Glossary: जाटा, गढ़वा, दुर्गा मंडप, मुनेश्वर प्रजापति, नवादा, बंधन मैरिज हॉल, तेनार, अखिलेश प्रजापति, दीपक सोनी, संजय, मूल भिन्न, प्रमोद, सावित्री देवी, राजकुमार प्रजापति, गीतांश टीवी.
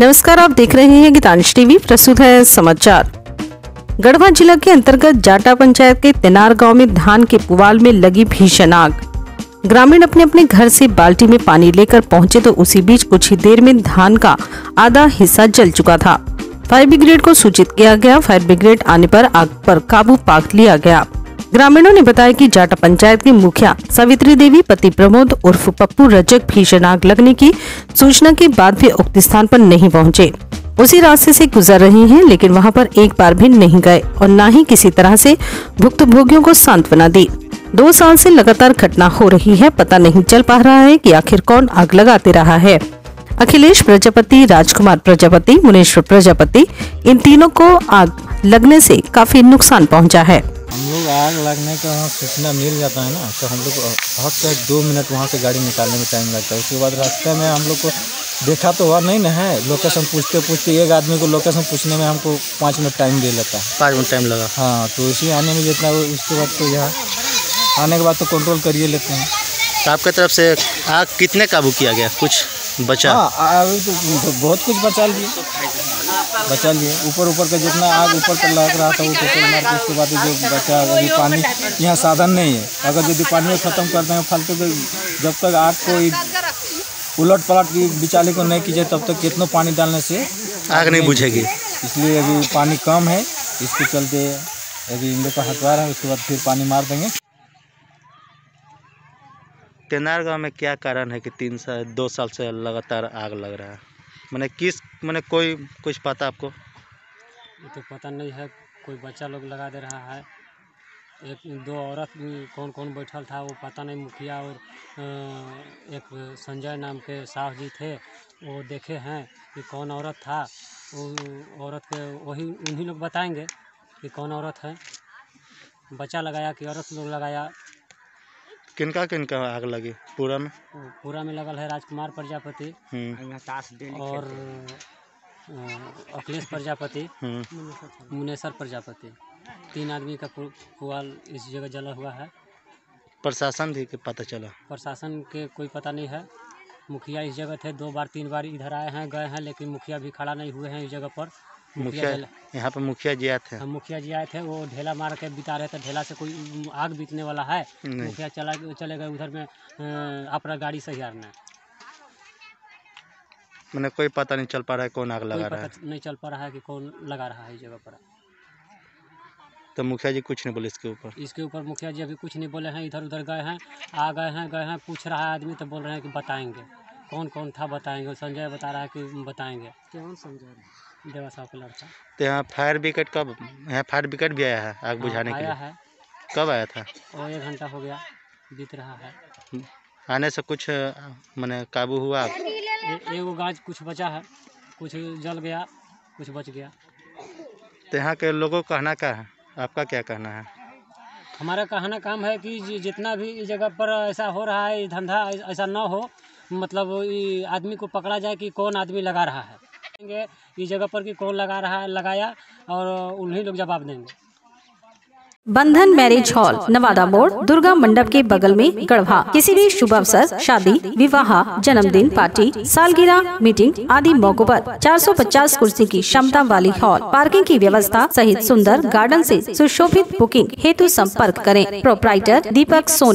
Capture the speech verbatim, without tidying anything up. नमस्कार, आप देख रहे हैं गीतांश टीवी। प्रस्तुत है समाचार। गढ़वा जिला के अंतर्गत जाटा पंचायत के तेनार गांव में धान के पुआल में लगी भीषण आग। ग्रामीण अपने अपने घर से बाल्टी में पानी लेकर पहुंचे तो उसी बीच कुछ ही देर में धान का आधा हिस्सा जल चुका था। फायर ब्रिगेड को सूचित किया गया। फायर ब्रिगेड आने पर आग पर काबू पा लिया गया। ग्रामीणों ने बताया कि जाटा पंचायत के मुखिया सावित्री देवी पति प्रमोद उर्फ पप्पू रजक भीषण आग लगने की सूचना के बाद भी उक्त स्थान पर नहीं पहुंचे। उसी रास्ते से गुजर रहे हैं लेकिन वहां पर एक बार भी नहीं गए और न ही किसी तरह से भुक्तभोगियों को सांत्वना दी। दो साल से लगातार घटना हो रही है। पता नहीं चल पा रहा है कि आखिर कौन आग लगाते रहा है। अखिलेश प्रजापति, राजकुमार प्रजापति, मुनेश्वर प्रजापति, इन तीनों को आग लगने से काफी नुकसान पहुंचा है। हम लोग आग लगने का सूचना मिल जाता है ना, तो हम लोग हद तक दो मिनट वहाँ से गाड़ी निकालने में टाइम लगता है। उसके बाद रास्ते में हम लोग को देखा तो हुआ नहीं ना है। लोकेशन पूछते पूछते एक आदमी को लोकेशन पूछने में हमको पाँच मिनट टाइम दे लेता है। पाँच मिनट टाइम लगा। हाँ, तो उसी आने में जितना, उसके बाद तो यहाँ आने के बाद तो कंट्रोल कर ही लेते हैं। तो आपके तरफ से आग कितने काबू किया गया? कुछ बचा? हाँ, अभी तो बहुत कुछ बचा लिए बचा लिए ऊपर ऊपर का जितना आग ऊपर पर लग रहा था वो टोटल मार के, उसके बाद जो बचा। अभी पानी यहाँ साधन नहीं है। अगर यदि पानी में ख़त्म करते हैं फालतू के, जब तक आग को उलट पलट की बिचाले को नहीं कीजिए तब तक कितना पानी डालने से आग नहीं बुझेगी। इसलिए अभी पानी कम है, इसके चलते अभी इन लोग का हथवार है। उसके बाद फिर पानी मार देंगे। तेनार गाँव में क्या कारण है कि तीन साल दो साल से लगातार आग लग रहा है? मैंने किस मैंने कोई कुछ पता आपको? ये तो पता नहीं है। कोई बच्चा लोग लगा दे रहा है। एक दो औरत कौन कौन बैठल था वो पता नहीं। मुखिया और एक संजय नाम के साहु जी थे, वो देखे हैं कि कौन औरत था। वो औरत के वही उन्हीं लोग बताएंगे कि कौन औरत है, बच्चा लगाया कि औरत लोग लगाया। किनका किनका आग लगी? पूरा में पूरा में लगल है राजकुमार प्रजापति और अखिलेश प्रजापति, मुनेश्वर प्रजापति। तीन आदमी का पुआल इस जगह जला हुआ है। प्रशासन भी के पता चला? प्रशासन के कोई पता नहीं है। मुखिया इस जगह थे, दो बार तीन बार इधर आए हैं गए हैं, लेकिन मुखिया भी खड़ा नहीं हुए हैं इस जगह पर। मुखिया यहाँ पर मुखिया जी आए थे। मुखिया जी आए थे, वो ढेला मार के बिता रहे थे। ढेला से कोई आग बीतने वाला है? मुखिया चला चले गए उधर में अपना गाड़ी सहियारने। मैंने कोई पता नहीं चल पा रहा है कौन आग लगा रहा है। नहीं चल पा रहा है कि कौन लगा रहा है इस जगह पर। तो मुखिया जी कुछ नहीं बोले इसके ऊपर? इसके ऊपर मुखिया जी अभी कुछ नहीं बोले हैं। इधर उधर गए हैं, आ गए हैं गए हैं पूछ रहा है आदमी तो बोल रहे हैं कि बताएंगे कौन कौन था बताएंगे। संजय बता रहा है कि बताएंगे। कौन संजय? देवा साहब का लड़का। तो यहाँ फायर ब्रिगेड कब? यहाँ फायर ब्रिगेड भी आया है आग बुझाने के लिए? आया है। कब आया था? और एक घंटा हो गया बीत रहा है। आने से कुछ मैंने काबू हुआ? एगो गाज कुछ बचा है, कुछ जल गया, कुछ बच गया। तो यहाँ के लोगों का कहना क्या है? आपका क्या कहना है? हमारा कहना काम है कि जितना भी इस जगह पर ऐसा हो रहा है धंधा ऐसा ना हो, मतलब आदमी को पकड़ा जाए कि कौन आदमी लगा रहा है इस जगह पर, कि कौन लगा रहा है लगाया, और उन्हीं लोग जवाब देंगे। बंधन मैरिज हॉल, नवादा मोड़, दुर्गा मंडप के बगल में, गढ़वा। किसी भी शुभ अवसर, शादी, विवाह, जन्मदिन पार्टी, सालगिरह, मीटिंग आदि मौकों पर चार सौ पचास कुर्सी की क्षमता वाली हॉल, पार्किंग की व्यवस्था सहित सुंदर गार्डन से सुशोभित बुकिंग हेतु संपर्क करें। प्रोपराइटर दीपक सोनी।